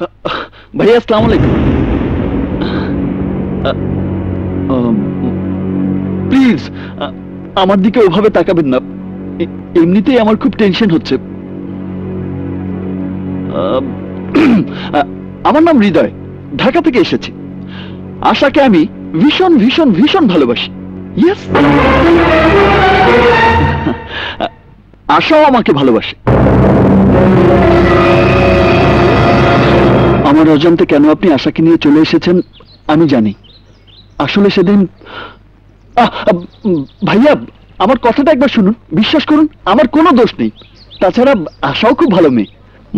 भैया अस्सलाम वालेकुम। प्लीज আমার দিকে ওভাবে তাকাবেন না, এমনিতেই আমার খুব টেনশন হচ্ছে। আমার নাম হৃদয়, ঢাকা থেকে এসেছি। আশাকে আমি ভীষণ ভীষণ ভীষণ ভালোবাসি। ইয়েস, আশাও আমাকে ভালোবাসে। আমার অজান্তে কেন আপনি আশাকে নিয়ে চলে এসেছেন আমি জানি। আসলে সেদিন ভাইয়া আমার কথাটা একবার শুনুন, বিশ্বাস করুন আমার কোনো দোষ নেই। তাছাড়া আশাও খুব ভালো মেয়ে।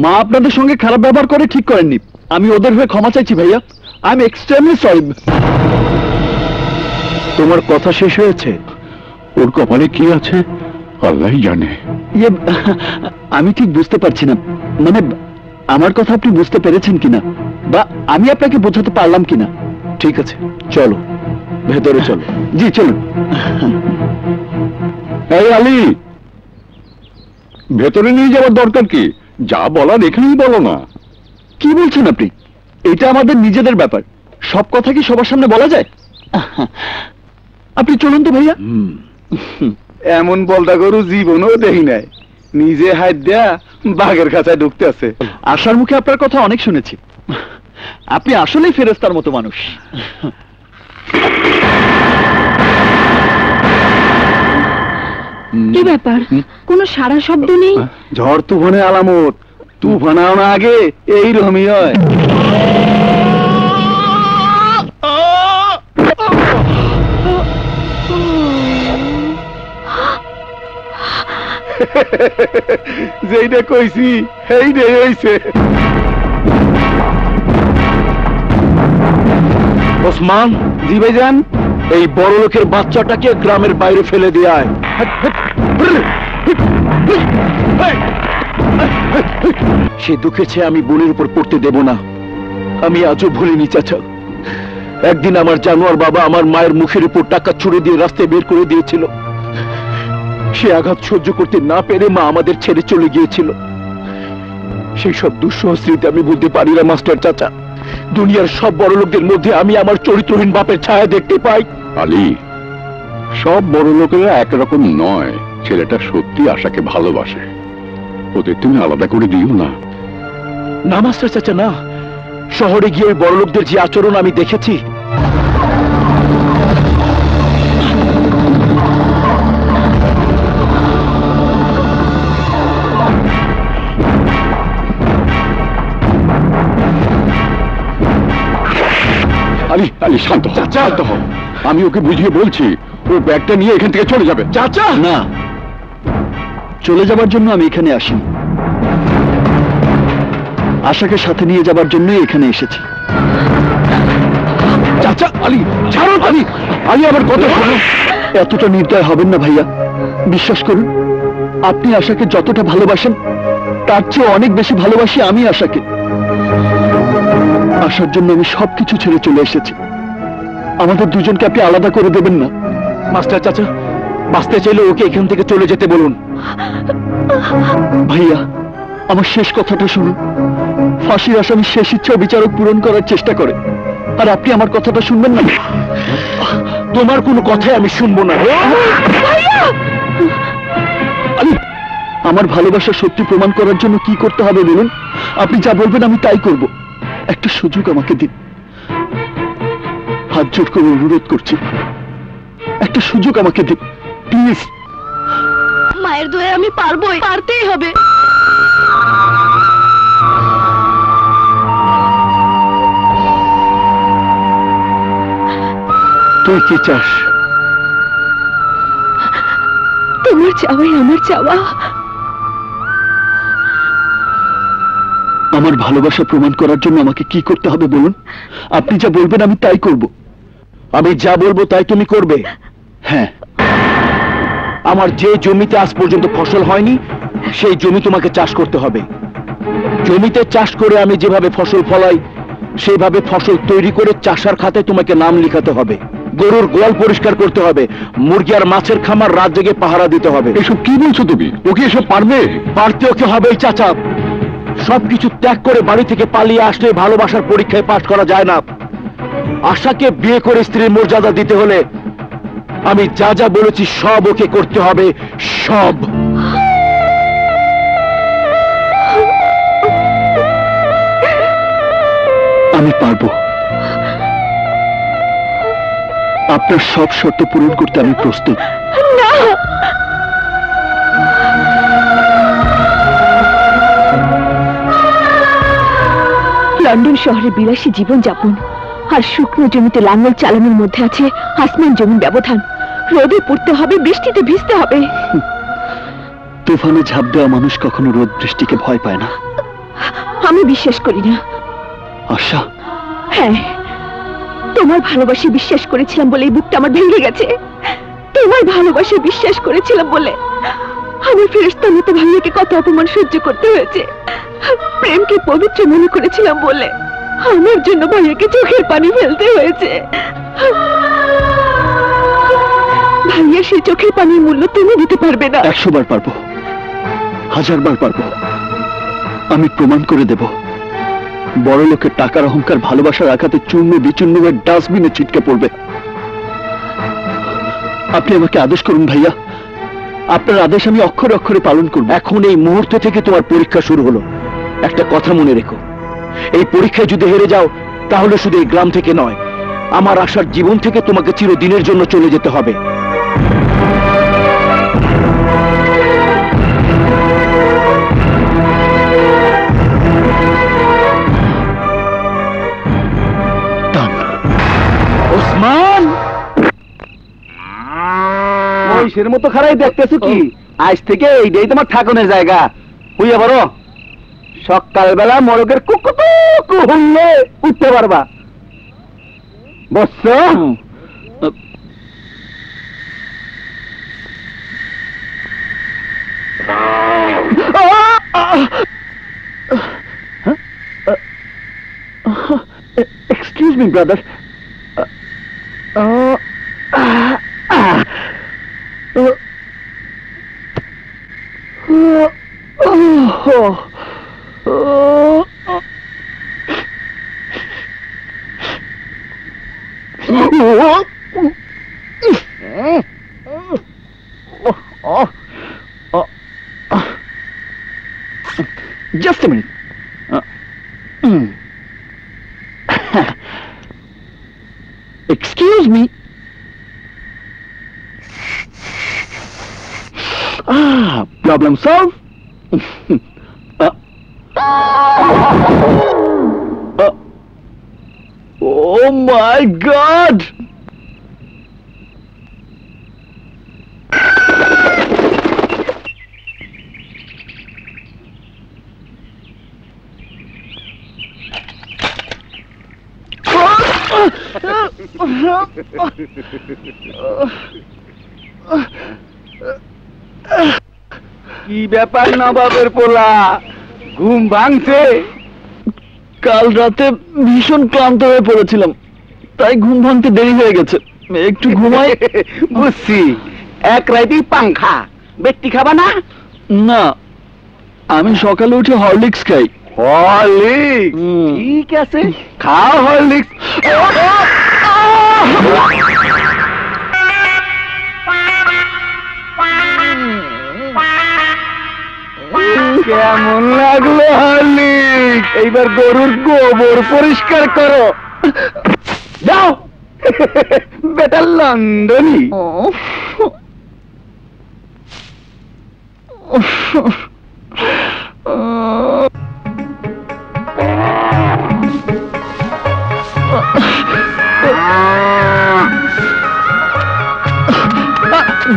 মা আপনাদের সঙ্গে খারাপ ব্যবহার করে ঠিক করেননি, আমি ওদের হয়ে ক্ষমা চাইছি ভাইয়া। I am extremely sorry. তোমার কথা শেষ হয়েছে? ওর কপালে কি আছে আল্লাহ জানে। আমি ঠিক বুঝতে পারছি না, মানে আমার কথা আপনি বুঝতে পেরেছেন কিনা বা আমি আপনাকে বোঝাতে পারলাম কিনা। ঠিক আছে, চলো ভেতরে চলো। জি চলুন। এই আলী, ভেতরে নিয়ে যাওয়ার দরকার কি? যা বলার এখানেই বলো না। কি বলছেন আপনি? এটা আমাদের নিজেদের ব্যাপার, সব কথা কি সবার সামনে বলা যায়? আপনি চলুন তো ভাইয়া। এমন বলদা গরু জীবনও দেখি নাই, নিজে হাত দেয়া বাঘের কাছে ঢুকতে আছে। আশার মুখে আপনার কথা অনেক শুনেছি, আপনি আসলেই ফেরেশতার মতো মানুষ। কি ব্যাপার, কোনো সারা শব্দ নেই? ঝড় তুফানে আলামত, তুফান আনা আগে এই রকমই হয়। যেইটা কইছি সেইটাই হইছে। ওসমান, জি ভাইজান, এই বড় লোকের বাচ্চাটাকে গ্রামের বাইরে ফেলে দিয়ে আয়। সে দুঃখেছে আমি বোনের উপর পড়তে দেব না। আমি আজও ভুলিনি চাচা, একদিন আমার জানোয়ার বাবা আমার মায়ের মুখের উপর টাকা ছুড়ে দিয়ে রাস্তায় বের করে দিয়েছিল। সে আঘাত সহ্য করতে না পেরে মা আমাদের ছেড়ে চলে গিয়েছিল। সেই সব দুঃসহ স্মৃতি আমি বলতে পারি না মাস্টার চাচা। দুনিয়ার সব বড় লোকদের মধ্যে আমি আমার চরিত্রহীন বাপের ছায়া দেখতে পাই। আলী, সব বড় লোকেরা একরকম নয়। ছেলেটা সত্যি আশাকে ভালোবাসে, ওদের তুমি আলাদা করে দিও না। না মাস্টার চাচা না, শহরে গিয়ে ওই বড় লোকদের যে আচরণ আমি দেখেছি, আমি ওকে বুঝিয়ে বলছি ও ব্যাগটা নিয়ে এখান থেকে চলে যাবে। চাচা না, চলে যাবার জন্য আমি এখানে আসিনি, আশাকে সাথে নিয়ে যাবার জন্যই এখানে এসেছি। চাচা, আলী ছাড়ো। আলী, আলী আমার কথা শুনুন। এতটা নির্দয় হবেন না ভাইয়া, বিশ্বাস করুন আপনি আশাকে যতটা ভালোবাসেন তার চেয়ে অনেক বেশি ভালোবাসি আমি আশাকে। আসার জন্য আমি সবকিছু ছেড়ে চলে এসেছি। আমাদের দুজনকে আপনি আলাদা করে দেবেন না মাস্টার চাচা। বাঁচতে চাইলে ওকে এখান থেকে চলে যেতে বলুন। ভাইয়া আমার শেষ কথাটা শুনুন, ফাঁসির আসামি শেষ ইচ্ছা বিচারক পূরণ করার চেষ্টা করে, আর আপনি আমার কথাটা শুনবেন না। তোমার কোনো কথাই আমি শুনবো না। আমার ভালোবাসা সত্যি প্রমাণ করার জন্য কি করতে হবে বলুন? আপনি যা বলবেন আমি তাই করব। একটা সুযোগ আমাকে দিন, হাত জোড় করে অনুরোধ করছি, একটা সুযোগ আমাকে দিন প্লিজ। মায়ের দয়ায় আমি পারবোই, পারতেই হবে। তুই কি চাস? তোমার চাওয়াই আমার চাওয়া। আমার ভালোবাসা প্রমাণ করার জন্য আমাকে কি করতে হবে বলুন? আপনি যা বলবেন আমি তাই করব। আমি যা বলবো তাই তুমি করবে? হ্যাঁ। আমার যে জমিতে আজ পর্যন্ত ফসল হয়নি সেই জমি তোমাকে চাষ করতে হবে। জমিতে চাষ করে আমি যেভাবে ফসল ফলাই সেইভাবে ফসল তৈরি করে চাষার খাতায় তোমাকে নাম লিখাতে হবে। গরুর গোয়াল পরিষ্কার করতে হবে, মুরগি আর মাছের খামার রাত জেগে পাহারা দিতে হবে। এসব কি বলছো তুমি? ওকে এসব পারবে? পারতে ওকে হবে চাচা। সবকিছু ত্যাগ করে বাড়ি থেকে পালিয়ে আসলে ভালোবাসার পরীক্ষায় পাশ করা যায় না। আশাকে বিয়ে করে স্ত্রীর মর্যাদা দিতে হলে আমি যা যা বলেছি সব ওকে করতে হবে, সব। আমি পারবো, আপনার সব শর্ত পূরণ করতে আমি প্রস্তুত। লন্ডন শহরে বিলাসী জীবন যাপন আর শুকনো জমিতে লাঙ্গল চালানোর মধ্যে আছে আসমান জমিন ব্যবধান। রোদে পড়তে হবে, বৃষ্টিতে ভিজতে হবে। তুফানে ঝাঁপ দেওয়া মানুষ কখনো রোদ বৃষ্টিকে ভয় পায় না। আমি বিশ্বাস করি না আশা। হ্যাঁ, তোমার ভালোবাসে বিশ্বাস করেছিলাম বলে এই বুকটা আমার ভেঙে গেছে। তোমার ভালোবাসে বিশ্বাস করেছিলাম বলে আমার ফেরেশতার মতো ভাইয়াকে কত অপমান সহ্য করতে হয়েছে। প্রেমকে পবিত্র মনে করেছিলাম বলে আমার জন্য ভাইয়াকে চোখের পানি ফেলতে হয়েছে। ভাইয়া সেই চোখের পানির মূল্য তুমি দিতে পারবে না। 100 বার পারবো, 1000 বার পারবো। আমি প্রমাণ করে দেব বড় লোকের টাকার অহংকার ভালোবাসার আঘাতে চূর্ণ বিচূর্ণ হয়ে ডাস্টবিনে ছিটকে পড়বে। আপনি আমাকে আদেশ করুন ভাইয়া, আপনার আদেশ আমি অক্ষরে অক্ষরে পালন করব। এখন এই মুহূর্ত থেকে তোমার পরীক্ষা শুরু হলো। একটা কথা মনে রেখো, এই পরীক্ষায় যদি হেরে যাও তাহলে শুধু এই গ্রাম থেকে নয়, আমার আশার জীবন থেকে তোমাকে চিরদিনের জন্য চলে যেতে হবে। মহিষের মতো খারাই দেখতেছো কি? আজ থেকে এইটাই তোমার ঠাকুরের জায়গা। হইয়া বড় সকালবেলা মরগের কুকুটুকু হইলে উঠতে পারবা। Boss, excuse me brother. Just a minute. Excuse me. Ah, problem solved. Oh my God! কি ব্যাপার নবাবের পোলা, ঘুম ভাঙছে? কাল রাতে ভীষণ ক্লান্ত হয়ে পড়েছিলাম, তাই ঘুম ভাঙতে দেরি হয়ে গেছে। একটু ঘুমাই। বুঝছি, এক রাতেই পাংখা বেটি খাবা না? না, আমি সকালে উঠে হরলিক্স খাই। হরলিক্স? ঠিক আছে, খাও হরলিক্স। কেমন লাগলো হরলিক্স? এইবার গরুর গোবর পরিষ্কার করো, যাও বেটা লন্ডনী।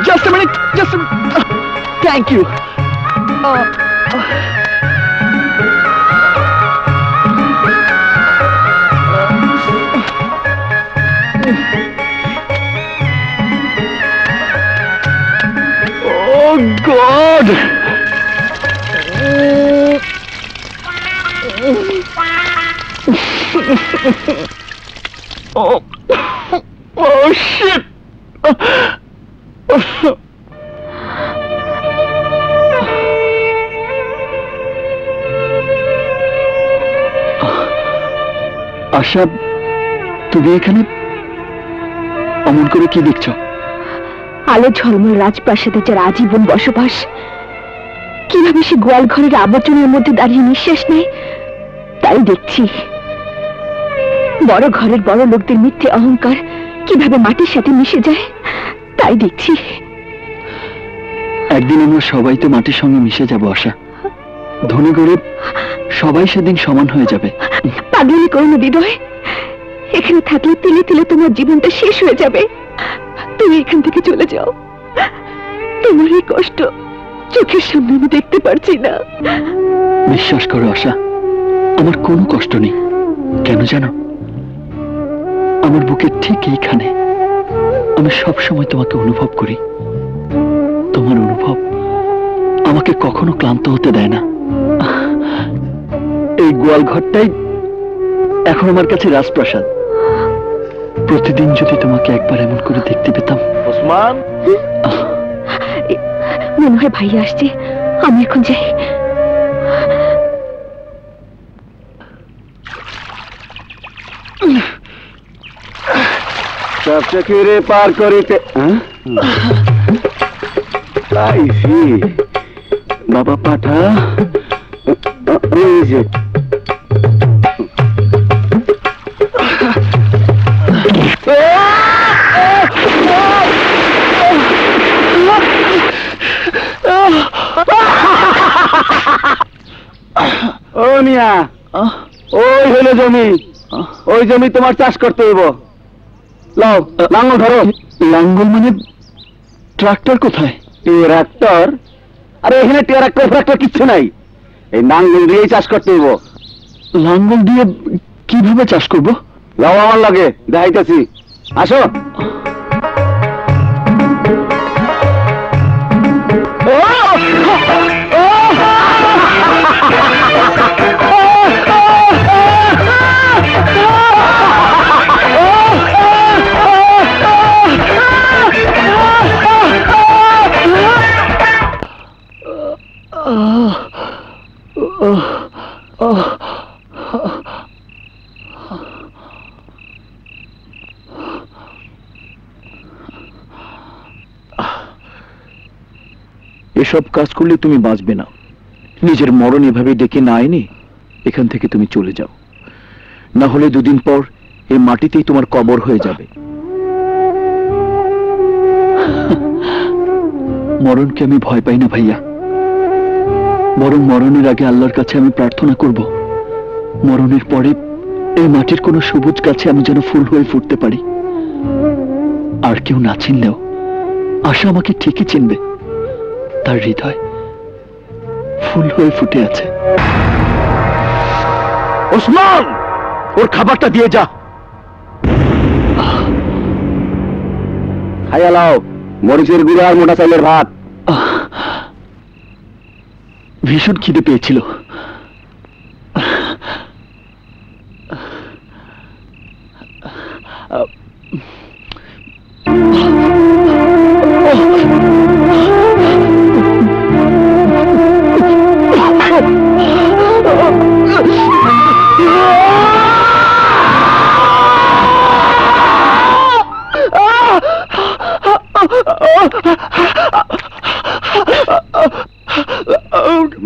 Just a minute, just a... Thank you. Oh God! Oh, oh shit! আশা, তুমি এখানে অমন করে কি দেখছ? আলো ঝলমল রাজপ্রাসাদে যার আজীবন বসবাস, কিভাবে সে গোয়াল ঘরের আবর্জনার মধ্যে দাঁড়িয়ে নিঃশ্বাস নেয় তাই দেখছি। বড় ঘরের বড় লোকদের মিথ্যে অহংকার কিভাবে মাটির সাথে মিশে যায় তাই দেখছি। একদিন আমরা সবাই তো মাটির সঙ্গে মিশে যাব আশা। ধনী গরিব সবাই সেদিন সমান হয়ে যাবে। পাগলি করো না হৃদয়, এখানে থাকলে তিলে তিলে তোমার জীবনটা শেষ হয়ে যাবে। তুমি এখান থেকে চলে যাও, তোমার এই কষ্ট চোখের সামনে আমি দেখতে পারছি না। বিশ্বাস করো আশা, আমার কোনো কষ্ট নেই। কেন জানো? আমার বুকে ঠিক এইখানে আমি সবসময় তোমাকে অনুভব করি। তোমার অনুভব আমাকে কখনো ক্লান্ত হতে দেয় না। এই গোয়াল ঘরটাই এখন আমার কাছে রাজপ্রাসাদ। প্রতিদিন যদি তোমাকে একবার এমন করে দেখতে পেতাম। ওসমান, মনে হয় ভাই আসছে, আমি এখন যাই। চাপচাকিরে পার করিতে আইছি বাবা পাঠা। ও মিয়া, ওই হইল জমি, ওই জমি তোমার চাষ করতে হইব। লাও লাঙ্গল ধরো। লাঙ্গল মানে ট্রাক্টর? কোথায় ট্রাক্টর? আরে এখানে ট্রাক্টর ট্রাক্টর কিচ্ছু নাই, এই লাঙ্গল দিয়েই চাষ করতে হইব। লাঙ্গল দিয়ে কিভাবে চাষ করব? লাও আমার লাগে দেখাইতেছি, আসো। এসব কাজ করলে তুমি বাঁচবে না। নিজের মরণ এভাবে ডেকে না এনে এখান থেকে তুমি চলে যাও, না হলে দুদিন পর এই মাটিতেই তোমার কবর হয়ে যাবে। মরণকে আমি ভয় পাই না ভাইয়া, বরং মরণের আগে আল্লাহর কাছে আমি প্রার্থনা করব, মরণের পরে এই মাটির কোনো সবুজ গাছে আমি যেন ফুল হয়ে ফুটতে পারি। আর কেউ না চিনলেও আশা আমাকে ঠিকই চিনবে, তার হৃদয় ফুল হয়ে ফুটে আছে। ওসমান, ওর খাবারটা দিয়ে যা। খাইয়া লাও মরিচের গুঁড়া আর মোটা চাইলের ভাত। ভীষণ খিদে পেয়েছিল।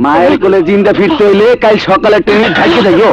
মায়ের কোলে জিন্দা ফিরতে হইলে কাল সকালে ট্রেনে ঢাকিয়ে যাইও।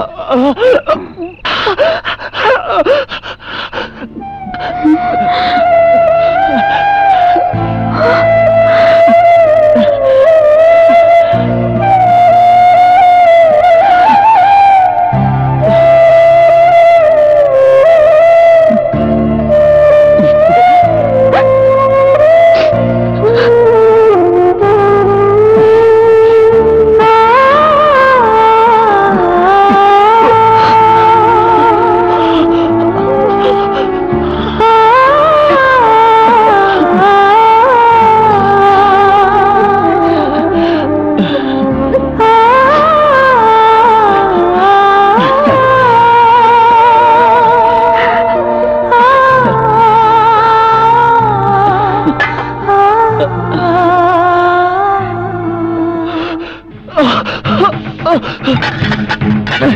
তোমার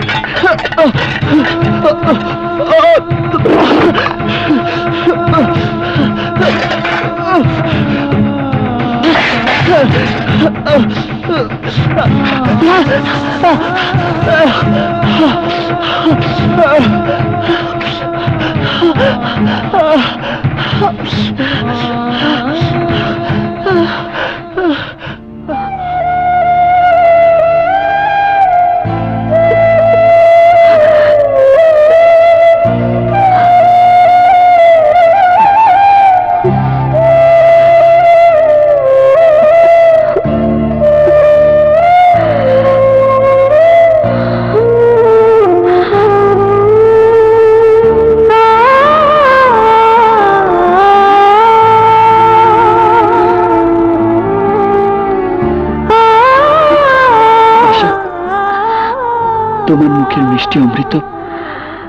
মুখের মিষ্টি অমৃত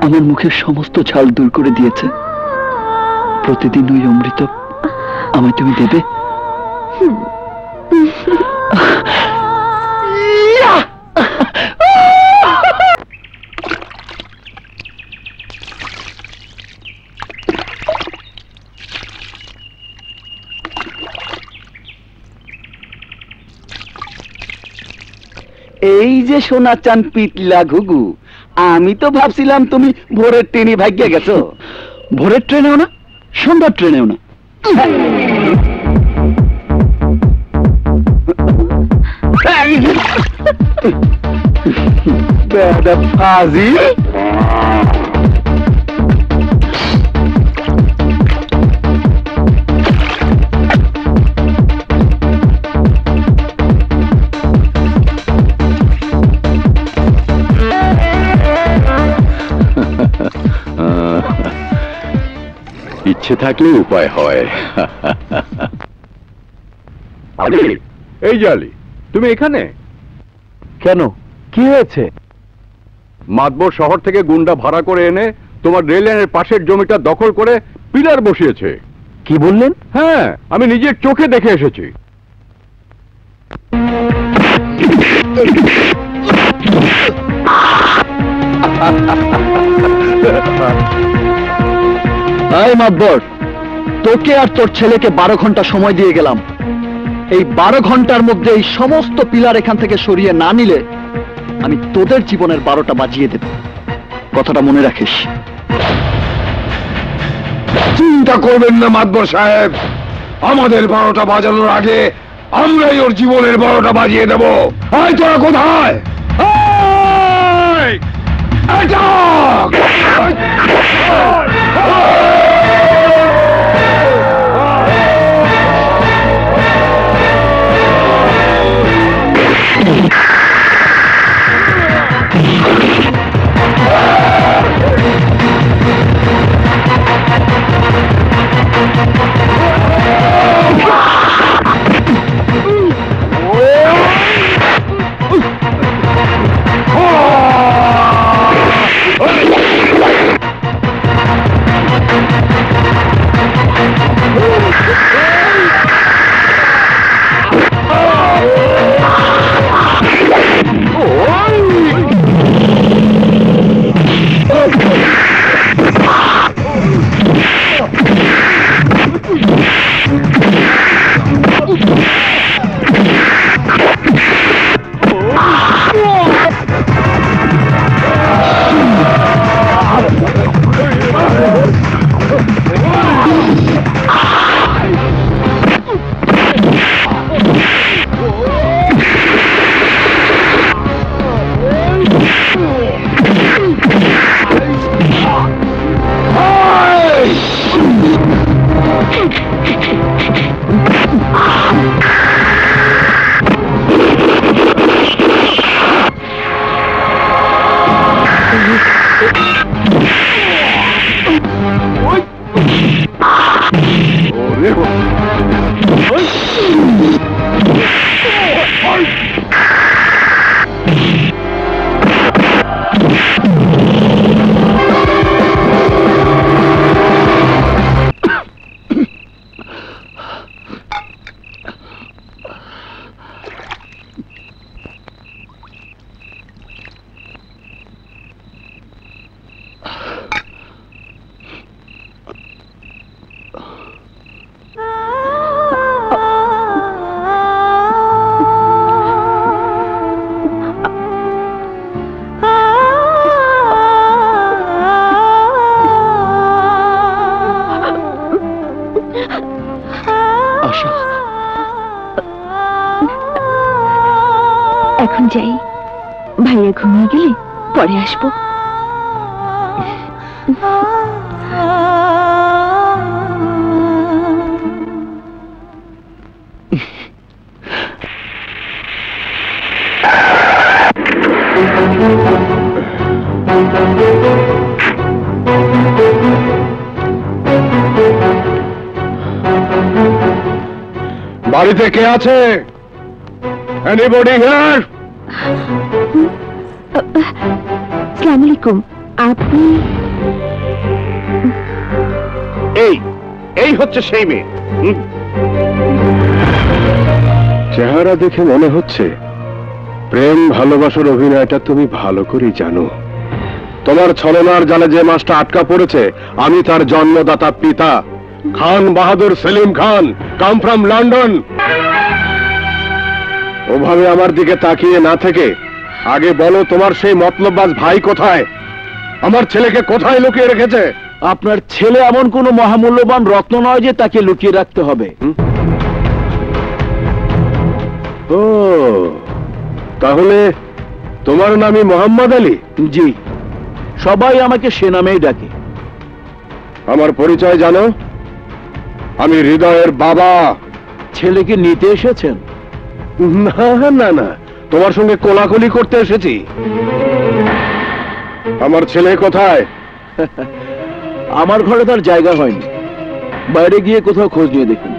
আমার মুখের সমস্ত ঝাল দূর করে দিয়েছে। প্রতিদিন ওই অমৃত আমায় তুমি দেবে? এই যে সোনা চান পিতলা ঘুঘু, আমি তো ভাবছিলাম তুমি ভোরের ট্রেনে ভাগ্যে গেছো। ভোরের ট্রেনেও না, সন্ধ্যার ট্রেনেও না। থাকলে উপায় হয়। এই জালি, তুমি এখানে কেন? কি হয়েছে? মাতবর শহর থেকে গুন্ডা ভাড়া করে এনে তোমার রেল লাইনের পাশের জমিটা দখল করে পিলার বসিয়েছে। কি বললেন? হ্যাঁ, আমি নিজের চোখে দেখে এসেছি। আয় মাতবর, তোকে আর তোর ছেলেকে 12 ঘন্টা সময় দিয়ে গেলাম। এই 12 ঘন্টার মধ্যে এই সমস্ত পিলার এখান থেকে সরিয়ে না নিলে আমি তোদের জীবনের 12টা বাজিয়ে দেব। কথাটা মনে রাখিস। চিন্তা করবেন না মাতবর সাহেব, আমাদের 12টা বাজানোর আগে আমরাই ওর জীবনের 12টা বাজিয়ে দেব। আয় তোরা কোথায়? ভাইয়া ঘুমিয়ে গেলে পরে আসবো। বাড়িতে কে আছে? Anybody here? Assalamu alaikum. আপনি এই হচ্ছে সেই মেয়ে? চেহারা দেখে মনে হচ্ছে প্রেম ভালোবাসার অভিনয়টা তুমি ভালো করে জানো। তোমার ছলনার জালে যে মাছটা আটকা পড়েছে আমি তার জন্মদাতা পিতা, Khan Bahadur Selim Khan, come from London. ওভাবে আমার দিকে তাকিয়ে না থেকে আগে বলো, তোমার সেই মতলববাজ ভাই কোথায়? আমার ছেলেকে কোথায় লুকিয়ে রেখেছে? আপনার ছেলে এমন কোন মহামূল্যবান রত্ন নয় যে তাকে লুকিয়ে রাখতে হবে। ও তাহলে তোমার নামই মোহাম্মদ আলী? জি, সবাই আমাকে সে নামেই ডাকে। আমার পরিচয় জানো? আমি হৃদয়ের বাবা। ছেলেকে নিতে এসেছেন? না না না, তোমার সঙ্গে কোলাকুলি করতে এসেছি। আমার ছেলে কোথায়? আমার ঘরে তার জায়গা হয়নি, বাইরে গিয়ে কোথাও খোঁজ নিয়ে দেখুন।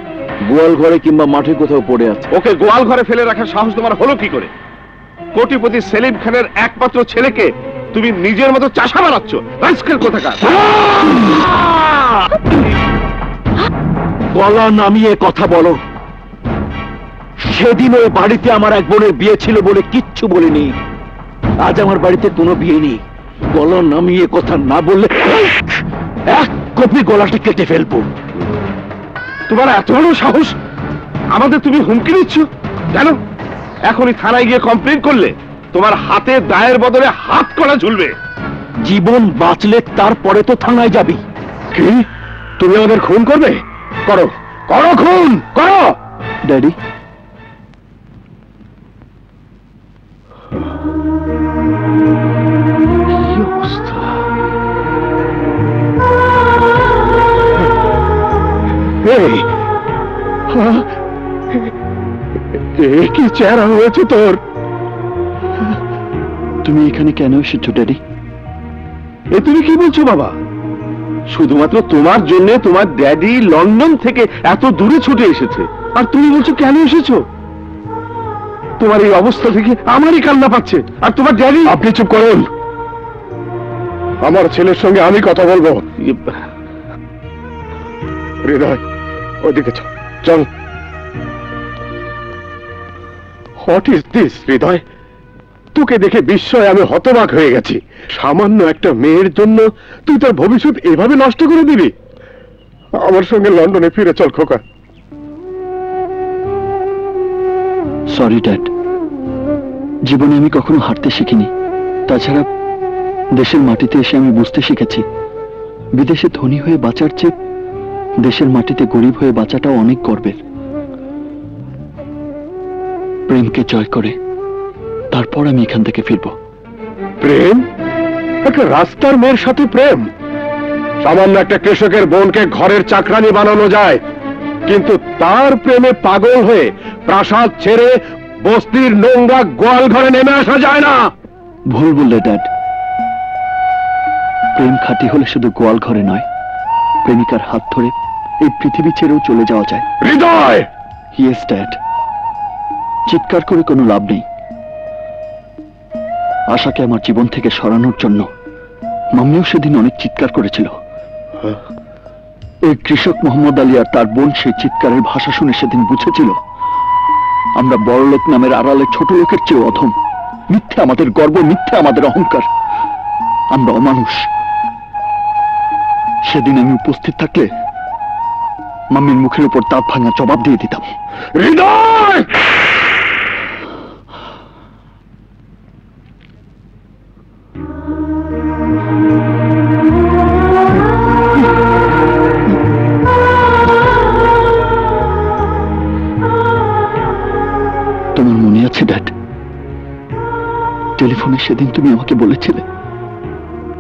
গোয়াল ঘরে কিংবা মাঠে কোথাও পড়ে আছে। ওকে গোয়াল ঘরে ফেলে রাখার সাহস তোমার হলো কি করে? কোটিপতি সেলিম খানের একমাত্র ছেলেকে তুমি নিজের মতো চাষা বানাচ্ছ, রাইস্কেল কোথাকার! গলা নামিয়ে কথা বলো। সেদিন ওই বাড়িতে আমার এক বোনের বিয়ে ছিল বলে কিচ্ছু বলিনি। আজ আমার বাড়িতে কোনো বিয়ে নেই। গলা নামিয়ে কথা না বললে এক কপি গলাটা কেটে ফেলবো। তোমার এত বড় সাহস? আমাদের তুমি হুমকি দিচ্ছ কেন? এখনই থানায় গিয়ে কমপ্লেন করলে তোমার হাতে দায়ের বদলে হাত করা ঝুলবে। জীবন বাঁচলে তারপরে তো থানায় যাবি। কি তুমি আমাদের খুন করবে? করো করো, খুন করো। ড্যাডি, কি চেহারা হয়েছে তোর! তুমি এখানে কেন এসেছো ড্যাডি? এ তুমি কি বলছো বাবা? শুধুমাত্র তোমার জন্য তোমার ড্যাডি লন্ডন থেকে এত দূরে ছুটে এসেছে, আর তুমি বলছো কেন এসেছো? তোমার এই অবস্থা থেকে আমারই কান্না পাচ্ছে, আর তোমার ড্যাডি! আপনি চুপ করুন। আমার ছেলের সঙ্গে আমি কথা বলবো। হৃদয়, ওদিকে চল। হোয়াট ইজ দিস হৃদয়? তোকে দেখে বিস্ময়ে আমি হতবাক হয়ে গেছি। সামান্য একটা মেয়ের জন্য তুই তোর ভবিষ্যৎ এভাবে নষ্ট করে দিবি? আমার সঙ্গে লন্ডনে ফিরে চল খোকা। সরি ড্যাড, জীবনে আমি কখনো হাঁটতে শিখিনি। তাছাড়া দেশের মাটিতে এসে আমি বুঝতে শিখেছি বিদেশে ধনী হয়ে বাঁচার চেয়ে দেশের মাটিতে গরিব হয়ে বাঁচাটাও অনেক গর্বের। প্রেমকে জয় করে তারপর আমি এখান থেকে ফিরব। প্রেম? একটা রাস্তার মেয়ের সাথে প্রেম? সামান্য একটা কৃষকের বোনকে ঘরের চাকরানি বানানো যায়, কিন্তু তার প্রেমে পাগল হয়ে প্রাসাদ ছেড়ে বস্তির নোংরা গোয়াল ঘরে নেমে আসা যায় না। ভুল বললে ড্যাড, প্রেম খাঁটি হলে শুধু গোয়াল ঘরে নয়, প্রেমিকার হাত ধরে এই পৃথিবী ছেড়েও চলে যাওয়া যায়। হৃদয়! Yes dad. চিৎকার করে কোনো লাভ নেই। আশাকে আমার জীবন থেকে সরানোর জন্য মাম্মিও সেদিন অনেক চিৎকার করেছিল। এই কৃষক মোহাম্মদ আলী আর তার বোন সেই চিৎকারের ভাষা শুনে সেদিন বুঝেছিল আমরা বড়লোক নামের আড়ালে ছোট লোকের চেয়ে অধম। মিথ্যে আমাদের গর্ব, মিথ্যে আমাদের অহংকার, আমরা অমানুষ। সেদিন আমি উপস্থিত থাকলে মাম্মির মুখের উপর দাঁত ভাঙা জবাব দিয়ে দিতাম। হৃদয়! ফোনে সেদিন তুমি আমাকে বলেছিলে,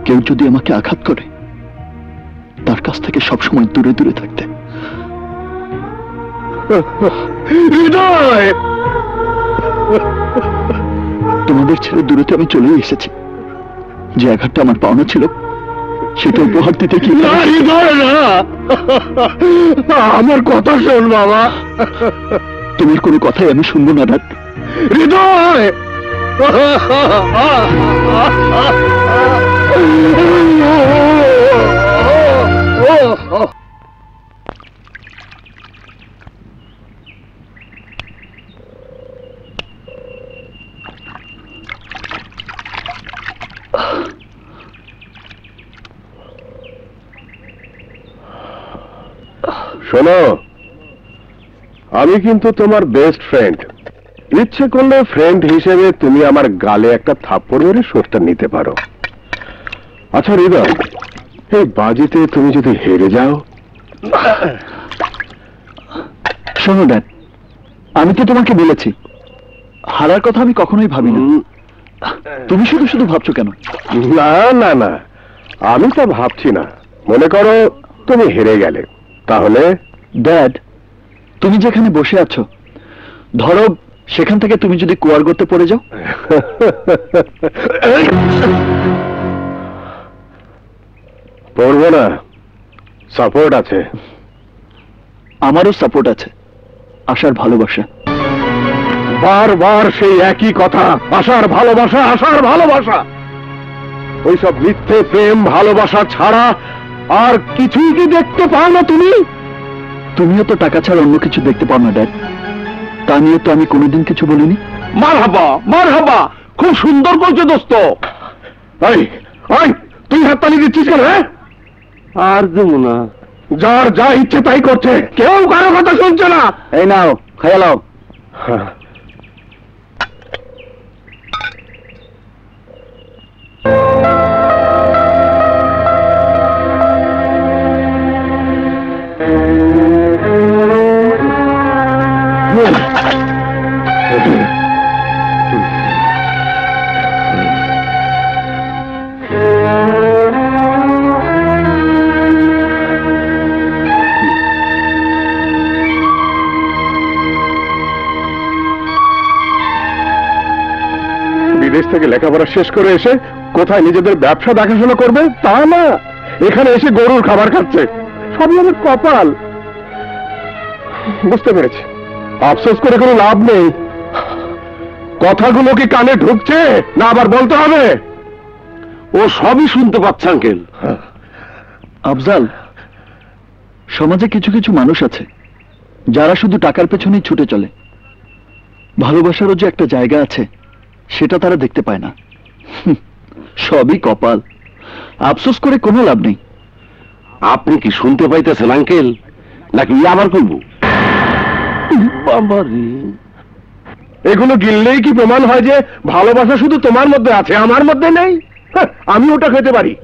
কেউ যদি আমাকে আঘাত করে তার কাছ থেকে সবসময় দূরে দূরে থাকতে। তোমাদের ছেড়ে দূরেতে আমি চলে এসেছি, যে আঘাতটা আমার পাওনা ছিল সেটা উপহার দিতে কি আমার কথা শোন বাবা। তোমার কোনো কথাই আমি শুনবো না রাত। হৃদয় শোনো, আমি কিন্তু তোমার বেস্ট ফ্রেন্ড। ইচ্ছে করলে ফ্রেন্ড হিসেবে তুমি আমার গালে একটা থাপ্পড় মেরে শোধটা নিতে পারো। আচ্ছা হৃদয়, এই বাজিতে তুমি যদি হেরে যাও। শোনো ড্যাড, আমি তো তোমাকে বলেছি হারার কথা আমি কখনোই ভাবিনি। তুমি শুধু শুধু ভাবছো কেন? না না না, আমি তা ভাবছি না। মনে করো তুমি হেরে গেলে, তাহলে? ড্যাড, তুমি যেখানে বসে আছো ধরো সেখান থেকে তুমি যদি কুয়ার গর্তে পড়ে যাও। পড়বো না, সাপোর্ট আছে। আমারও সাপোর্ট আছে, আশার ভালোবাসা। বারবার সেই একই কথা, আশার ভালোবাসা, আশার ভালোবাসা। ওইসব মিথ্যে প্রেম ভালোবাসা ছাড়া আর কিছুই কি দেখতে পাও না তুমি? তুমিও তো টাকা ছাড়া অন্য কিছু দেখতে পাও না ড্যাড। তা নিয়ে তো আমি কোনোদিন কিছু বলিনি। মারহাবা মারহাবা, খুব সুন্দর বলছো দোস্ত। তুই হাততালি দিচ্ছিস কেন? আর দেবো না, যার যা ইচ্ছে তাই করছে, কেউ কারো কথা শুনছে না। এই নাও, খাইয়া নাও। থেকে লেখাপড়া শেষ করে এসে কোথায় নিজেদের ব্যবসা দেখাশোনা করবে তা না, এখানে এসে গরুর খাবার খাচ্ছে। সবই আমার কপাল। বুঝতে পেরেছি, আফসোস করে কোনো লাভ নেই। কথাগুলো কি কানে ঢুকছে না আবার বলতে হবে? ও সবই শুনতে পাচ্ছে আঙ্কেল। আফজাল, সমাজে কিছু কিছু মানুষ আছে যারা শুধু টাকার পেছনেই ছুটে চলে, ভালোবাসারও যে একটা জায়গা আছে সেটা তারা দেখতে পায় না। সবই কপাল, আফসোস করে কোনো লাভ নেই। আপনি কি শুনতে পাইতেছেন আঙ্কেল, নাকি আবার করবো? এগুলো গিললেই কি প্রমাণ হয় যে ভালোবাসা শুধু তোমার মধ্যে আছে, আমার মধ্যে নেই? আমি ওটা খেতে পারি।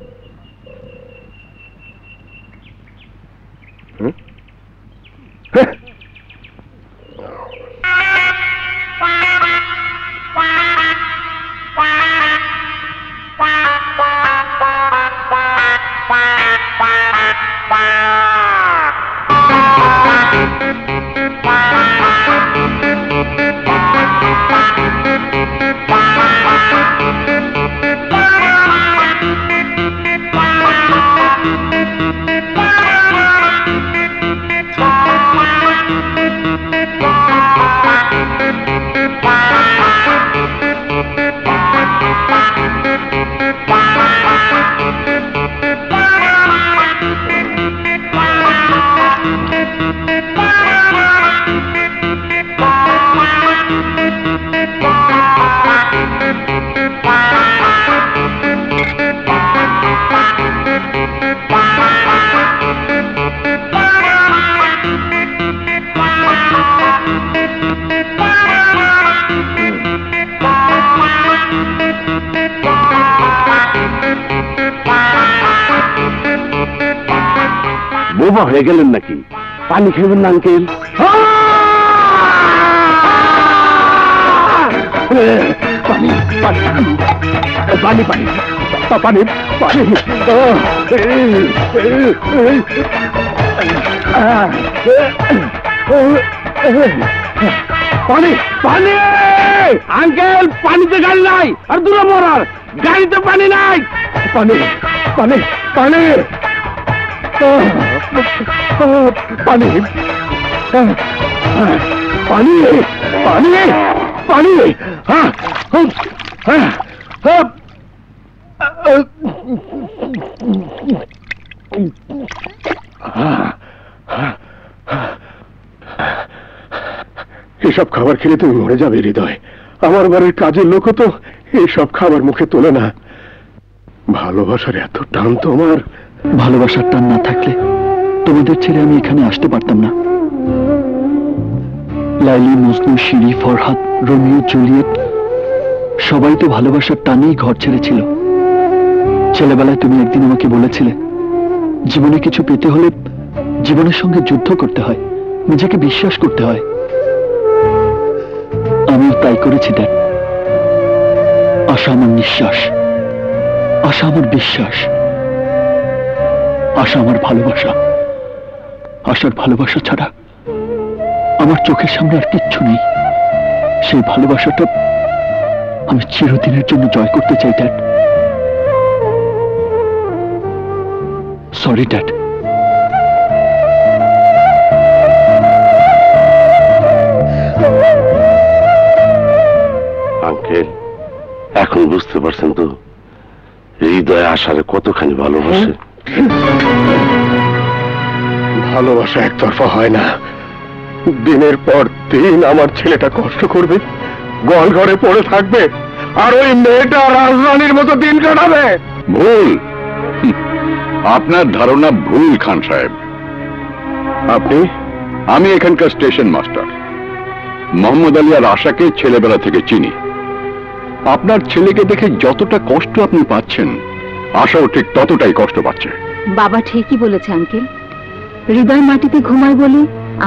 হয়ে গেলেন নাকি? পানি খেলেন না আঙ্কেল? পানি पानी पानी पानी पानी पानी पानी अंकल पानी गाड़ी नहीं और दूर मोरा गाड़ी तो पानी नहीं पानी पानी पानी पानी पानी पानी पानी हाँ सब खबर खेले तुम मरे जाबे हृदय आमार बाड़ीर काजेर लोक तो ये सब खबर मुखे तोले ना भालोबासार एत टान तोमार भालोबासार टान ना थाकले तोमादेर छेड़े आमी एखाने आसते पारताम ना लाइली मजनू शिरी फरहाद रोमियो जुलियट सबाई तो भालोबासार टानेई घर छेड़ेछिल छेलेबेलाय तुमी एकदिन आमाके बोलेছিলে जीवने किछु पेते होले जीवनेर संगे युद्ध करते हय निजेके विश्वास करते हय তাই করেছি দেখ আশা আমার নিঃশ্বাস আশা আমার বিশ্বাস আশা আমার ভালোবাসা আশার ভালোবাসা ছাড়া আমার চোখের সামনে আর কিচ্ছু নেই সেই ভালোবাসাটা আমি চিরদিনের জন্য জয় করতে চাই ড্যাড সরি ড্যাড বুঝতে পারছেন তো হৃদয় আশারে কতখানি ভালোবাসে ভালোবাসা একতরফা হয় না দিনের পর দিন আমার ছেলেটা কষ্ট করবে গল ঘরে পড়ে থাকবে আর ওই মেয়েটা রাজরানীর মতো দিন কাটাবে ভুল আপনার ধারণা ভুল খান সাহেব আপনি আমি এখানকার স্টেশন মাস্টার মোহাম্মদ আলী আর আশাকে ছেলেবেলা থেকে চিনি আপনার ছেলেকে দেখে যতটা কষ্ট আপনি পাচ্ছেন আশাও ঠিক ততটাই কষ্ট পাচ্ছে বাবা ঠিকই বলেছে আঙ্কেল হৃদয় মাটিতে ঘুমায় বলে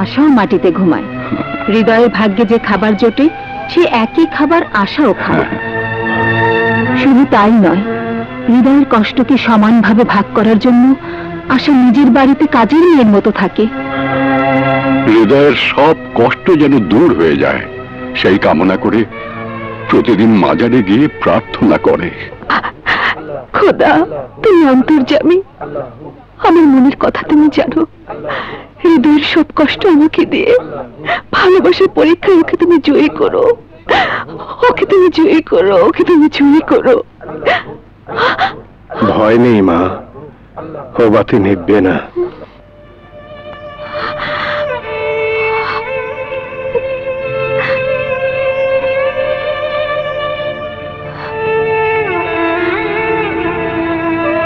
আশাও মাটিতে ঘুমায় হৃদয়ের ভাগ্যে যে খাবার জোটে সে একই খাবার আশাও খায় শুধু তাই নয় হৃদয়ের কষ্টকে সমানভাবে ভাগ করার জন্য আশা নিজের বাড়িতে কাজের মেয়ের মতো থাকে হৃদয়ের সব কষ্ট যেন দূর হয়ে যায় সেই কামনা করে প্রতিদিন মাজারে গিয়ে প্রার্থনা করে খোদা তুমি অন্তর্যামী আমার মনের কথা তুমি জানো হৃদয়ের সব কষ্ট আমাকে দিয়ে ভালোবাসার পরীক্ষা ওকে তুমি জয়ী করো ওকে তুমি জয়ী করো ওকে তুমি জয়ী করো ভয় নেই মা ও বাতি নিবে না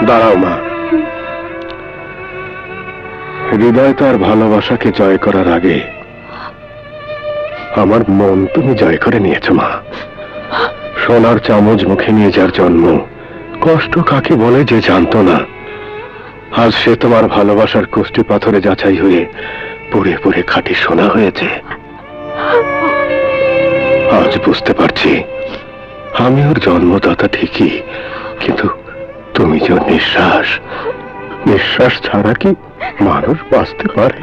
দাঁড়াও মা হৃদয় তো আর ভালোবাসাকে জয় করার আগে আমার মন তুমি জয় করে নিয়েছ মা সোনার চামচ মুখে নিয়ে যার জন্ম কষ্ট কাকে বলে যে জানত না আজ সে তোমার ভালোবাসার কুষ্টি পাথরে যাচাই হয়ে পুড়ে পুড়ে খাঁটি সোনা হয়েছে আজ বুঝতে পারছি আমি ওর জন্মদাতা ঠিকই কিন্তু তুমি যে নিঃশ্বাস নিঃশ্বাস ছাড়া কি মানুষ বাঁচতে পারে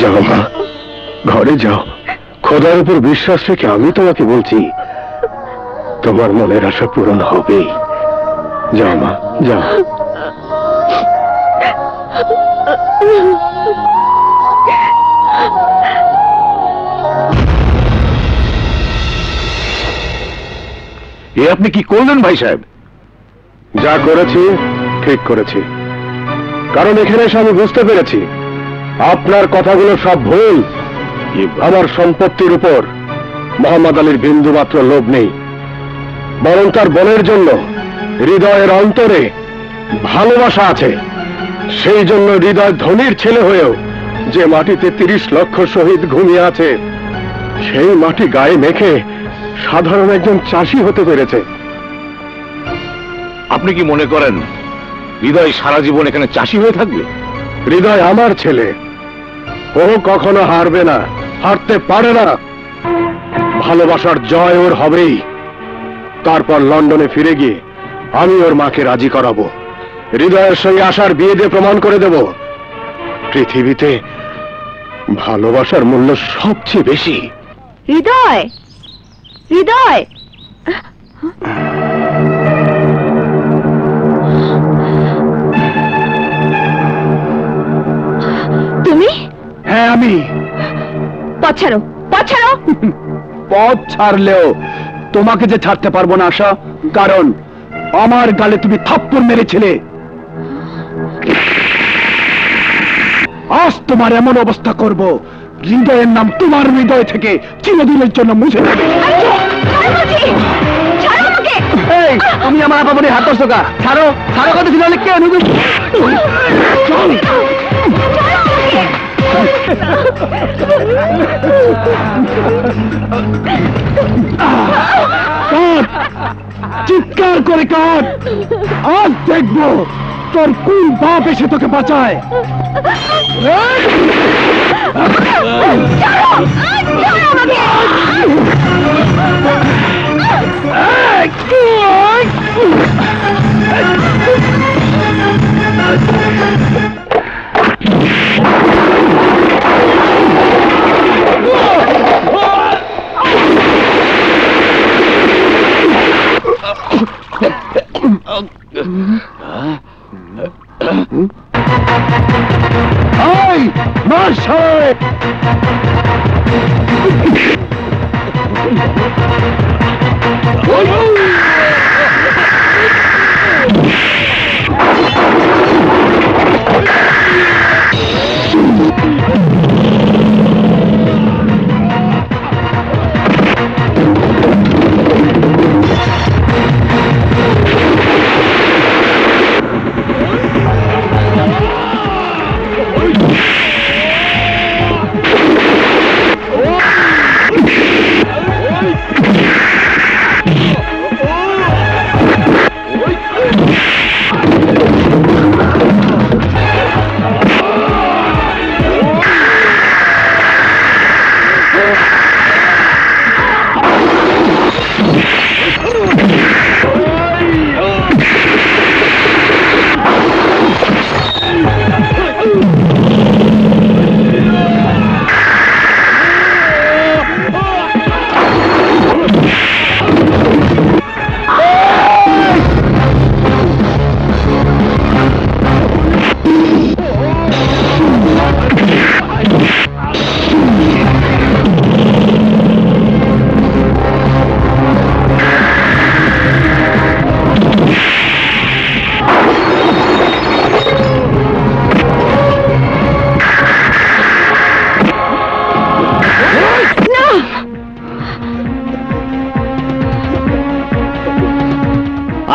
যাও মা ঘরে যাও খোদার উপর বিশ্বাস রেখে আমি তোমাকে বলছি তোমার মনের আশা পূরণ হবেই যাও মা যাও ये अपनी की कोलन भाई साहेब जा करेछी ठीक करेछी कारण एखाने एशे आमी बुझते पेरेछी आपनार कथागुलो सब भूल आमार सम्पत्तिर उपर मोहम्मद आलीर बिंदु मात्र लोभ नेई बरं तार बलेर जन्य हृदयेर अंतरे भालोबासा आछे सेई जन्य हृदय धनीर छेले होयेओ जे माटिते 30 लक्ष शहीद घुमिये आछे सेई माटी गाये मेखे সাধারণ একজন চাষী হতে পেরেছে আপনি কি মনে করেন হৃদয় সারা জীবন এখানে চাষী হয়ে থাকবে হৃদয় আমার ছেলে ও কখনো হারবে না, হারতে পারে না। ভালোবাসার জয় ওর হবেই। তারপর লন্ডনে ফিরে গিয়ে আমি ওর মাকে রাজি করাবো, হৃদয়ের সঙ্গে আশার বিয়ে দিয়ে প্রমাণ করে দেব পৃথিবীতে ভালোবাসার মূল্য সবচেয়ে বেশি। হৃদয়, হৃদয়, তুমি? হ্যাঁ আমি। পথ ছাড়ো, পথ ছাড়ো। পথ ছাড়লেও তোমাকে যে ছাড়তে পারবো না আশা, কারণ আমার গালে তুমি থাপ্পড় মেরেছিলে। আজ তোমার এমন অবস্থা করব হৃদয়ের নাম তোমার হৃদয় থেকে চিরদিনের জন্য মুছে দেবে। তুমি আমার আপামনি হাত ধরছোকা, ছাড়ো, ছাড়ো। কথা ছিল কে অনুভব? চিৎকার করে কাঁদ, আজ দেখবো তোর কোন বাপ এসে তোকে বাঁচায়।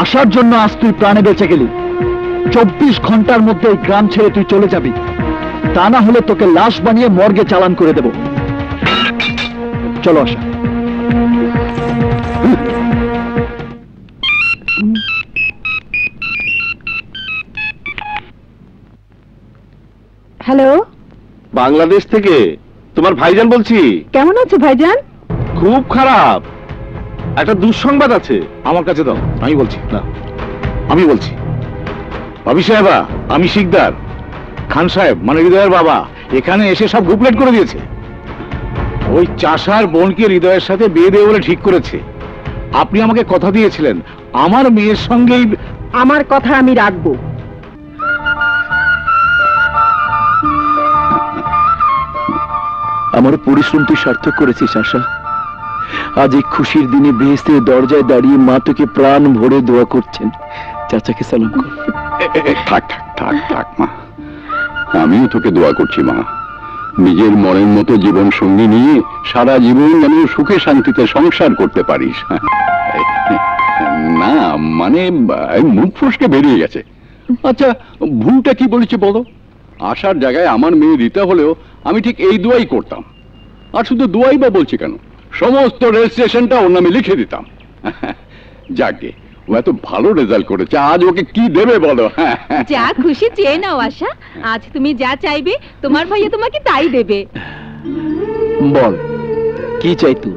আসার জন্য আজ তুই প্রাণে বেঁচে গেলি। 24 ঘন্টার মধ্যে এই গ্রাম ছেড়ে তুই চলে যাবি, তা না হলে তোকে লাশ বানিয়ে মর্গে চালান করে দেব। চলো আশা। হ্যালো, বাংলাদেশ থেকে তোমার ভাইজান বলছি। কেমন আছে ভাইজান? খুব খারাপ, একটা দুঃসংবাদ আছে। আমার কাছে দাও, আমি বলছি। না, আমি বলছি। ভাবি সাহেবা, আমি শিকদার খান সাহেব, মানে হৃদয়ের বাবা, এখানে এসে সব গুপলেট করে দিয়েছে। ওই চাষার বোনকে হৃদয়ের সাথে বিয়ে দেবে বলে ঠিক করেছে। আপনি আমাকে কথা দিয়েছিলেন আমার মেয়ের সঙ্গেই। আমার কথা আমি রাখবো। আমার পরিশ্রম তুই সার্থক করেছিস আশা। আজ এই খুশির দিনে বেহেশতের দরজায় দাঁড়িয়ে মা তোকে প্রাণ ভরে দোয়া করছেন। চাচাকে সালাম কর। থাক থাক থাক থাক মা, আমিও তোকে দোয়া করছি মা। নিজের মনের মতো জীবন সঙ্গী নিয়ে সারা জীবন যেন সুখে শান্তিতে সংসার করতে পারিস। না মানে মুখ ফসকে বেরিয়ে গেছে। আচ্ছা ভুলটা কি বলেছে বলো? আসার জায়গায় আমার মেয়ে রিতা হলেও আমি ঠিক এই দোয়াই করতাম। আর শুধু দোয়াই বা বলছি কেন, সমস্ত রেল স্টেশনটা ওর নামে লিখে দিতাম। যাকে ওরা তো ভালো রেজাল্ট করেছে আজ ওকে কি দেবে বলো যা খুশি চেয়ে নাও আশা আজ তুমি যা চাইবে তোমার ভাইয়া তোমাকে তাই দেবে বল কি চাই তুই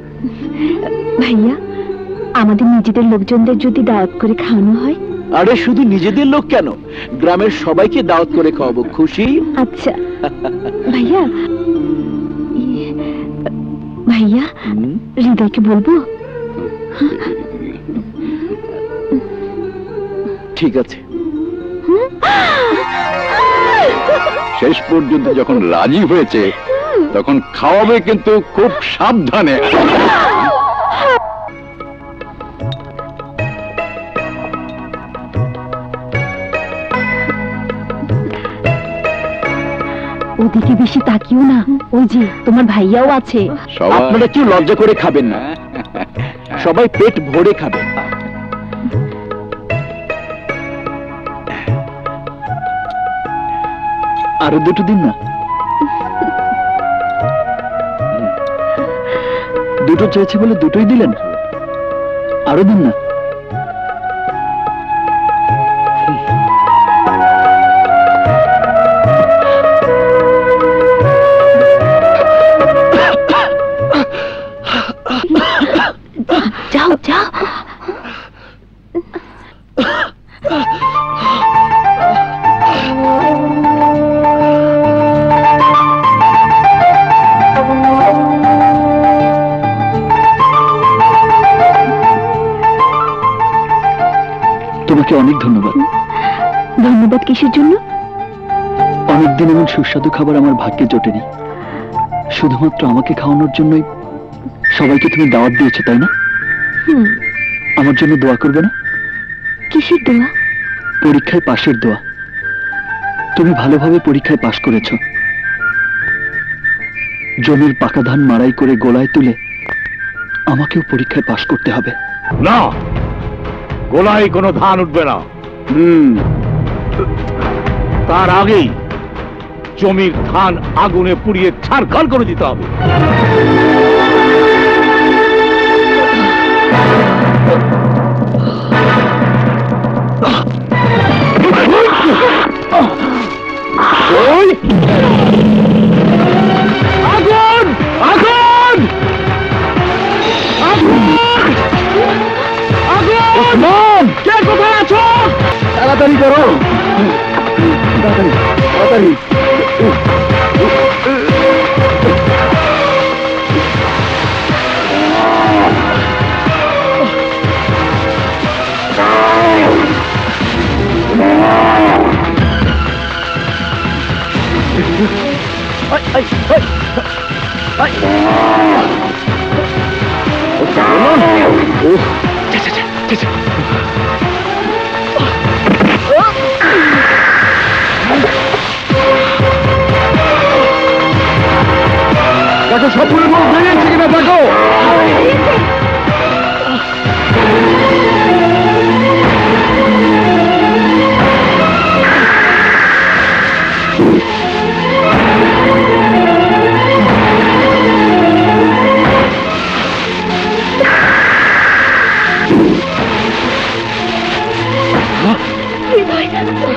ভাইয়া আমাদের নিজেদের লোকজনদের যদি দাওয়াত করে খাওয়ানো হয় আরে শুধু নিজেদের লোক কেন গ্রামের সবাইকে দাওয়াত করে খাওয়াবো খুশি আচ্ছা ভাইয়া ভাইয়া হৃদয়কে বলবো ঠিক আছে শেষ পর্যন্ত যখন রাজি হয়েছে তখন খাওয়াবে কিন্তু খুব সাবধানে ওদিকে বেশি তাকিও না ওই যে তোমার ভাইয়াও আছে আপনারা কেউ লজ্জা করে খাবেন না সবাই পেট ভরে খাবেন আরো দুটো দিন না দুটো চেয়েছি বলে দুটোই দিলেন আরো দিন না অনেক ধন্যবাদ ধন্যবাদ কিসের জন্য অনেকদিন এমন সুস্বাদু খাবার আমার ভাগ্যে জোটেনি শুধুমাত্র আমাকে খাওয়ানোর জন্যই সবাইকে তুমি দাওয়াত দিয়েছো তাই না আমার জন্য দোয়া করবে না কিসের দোয়া পরীক্ষায় পাশের দোয়া তুমি ভালোভাবে পরীক্ষায় পাশ করেছো জমির পাকা ধান মাড়াই করে গোলায় তুলে আমাকেও পরীক্ষায় পাশ করতে হবে না গোলায় কোনো ধান উঠবে না তার আগেই জমির ধান আগুনে পুড়িয়ে ছারখার করে দিতে হবে তাড়াতাড়ি করো তাড়াতাড়ি দেখো সবগুলো লোক বেরিয়েছে কিনা দেখো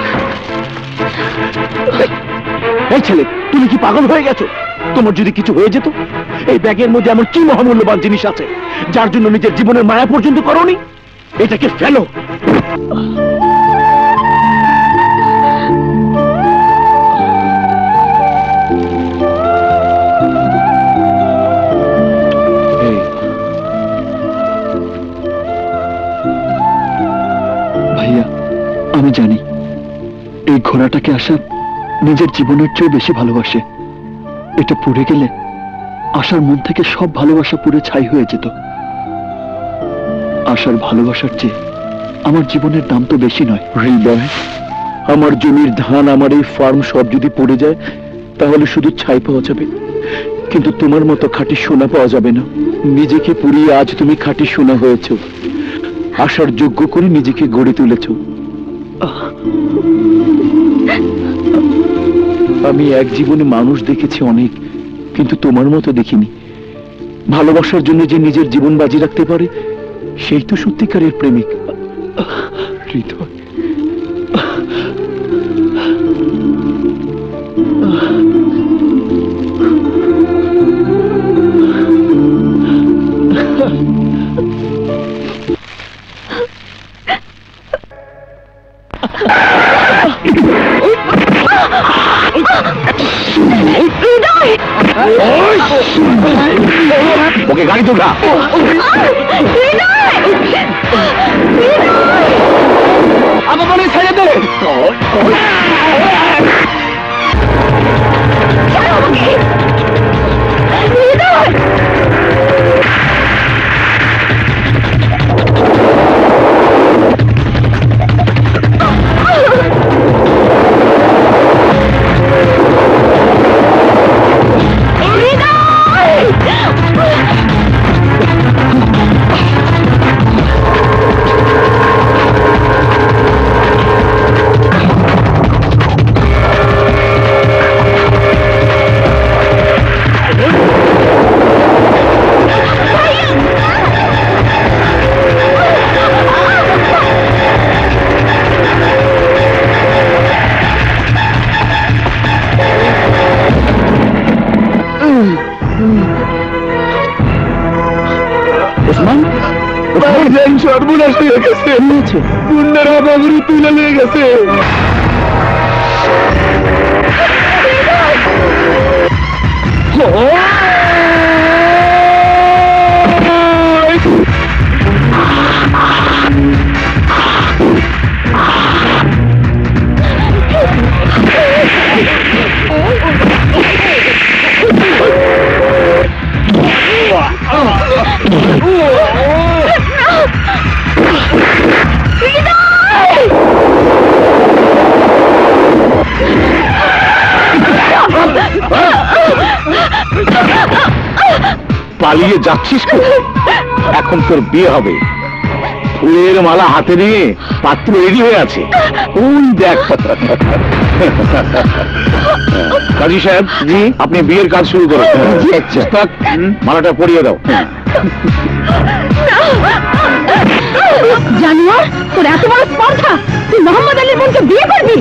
এই ছেলে তুমি কি পাগল হয়ে গেছো তোমার যদি কিছু হয়ে যেত এই ব্যাগের মধ্যে এমন কি মহামূল্যবান জিনিস আছে যার জন্য নিজের জীবনের মায়া পর্যন্ত করোনি এটাকে ফেলো ভাইয়া আমি জানি এই ঘোড়াটাকে আশা নিজের জীবনের চেয়ে বেশি ভালোবাসে এটা পুড়ে গেলে আশার মন থেকে সব ভালোবাসা পুড়ে ছাই হয়ে যেত আশার ভালোবাসার চেয়ে আমার জীবনের দাম তো বেশি নয় হৃদয় আমার জমির ধান আমার এই ফার্ম সব যদি পড়ে যায় তাহলে শুধু ছাই পাওয়া যাবে কিন্তু তোমার মতো খাঁটি সোনা পাওয়া যাবে না নিজেকে পুড়িয়ে আজ তুমি খাঁটি সোনা হয়েছ আশার যোগ্য করে নিজেকে গড়ে তুলেছ আমি এক জীবনে মানুষ দেখেছি অনেক কিন্তু তোমার মতো দেখিনি ভালোবাসার জন্য যে নিজের জীবন বাজি রাখতে পারে সেই তো সত্যিকারের প্রেমিক Ritual. পালিয়ে যাচ্ছিস এখন তোর বিয়ে হবে ফুলের মালা হাতে নিয়ে পাত্র রেডি হয়ে আছে ওই দেখ কাজী সাহেব জি আপনি বিয়ের কাজ শুরু করেন মালাটা পরিয়ে দাও জানোয়ার তোর এত বড় স্পর্ধা তুই মোহাম্মদ আলীর বোনকে বিয়ে করবি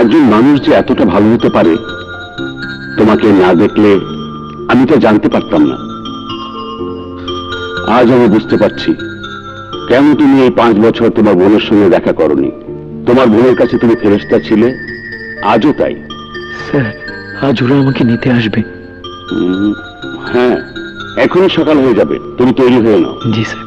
একজন মানুষ যে এতটা ভালো হতে পারে তোমাকে না দেখলে আমি তো জানতে পারতাম না। আজ আমি বুঝতে পারছি কেন তুমি এই 5 বছর তোমার বোনের সঙ্গে দেখা করনি। তোমার বোনের কাছে তুমি ফেরেশতা ছিলে, আজও তাই। স্যার, আজ ওরা আমাকে নিতে আসবে। হ্যাঁ, এখনই সকাল হয়ে যাবে, তুমি তৈরি হয়ে নাও। জি স্যার।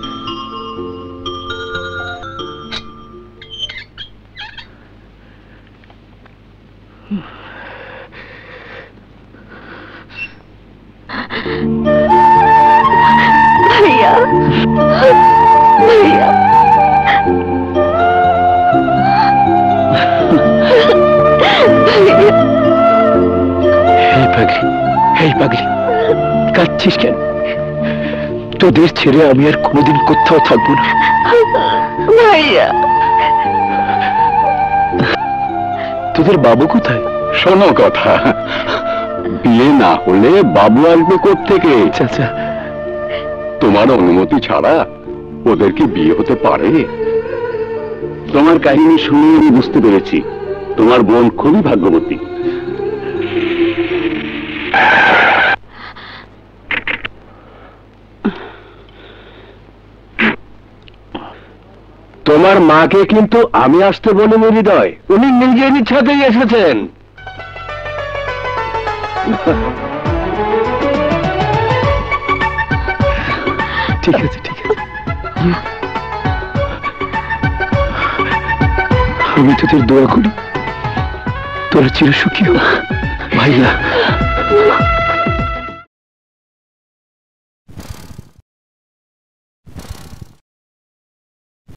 তোদের ছেড়ে আমি আর কোনোদিন কোথাও থাকবো না। তোদের বাবু কোথায়? শোনো কথা, বিয়ে না হলে বাবু আসবে কোত্থেকে? চাচা, তোমার অনুমতি ছাড়া ওদের কি বিয়ে হতে পারে? তোমার কাহিনী শুনে আমি বুঝতে পেরেছি তোমার বোন খুবই ভাগ্যবতী। তোমার মাকে কিন্তু আমি আসতে বলে মরিদয়, উনি নিজে ইচ্ছাতেই এসেছেন। ঠিক আছে, ঠিক আছে। আমি তোদের দোয়া করি তোরা চিরসুখী হ। ভাইয়া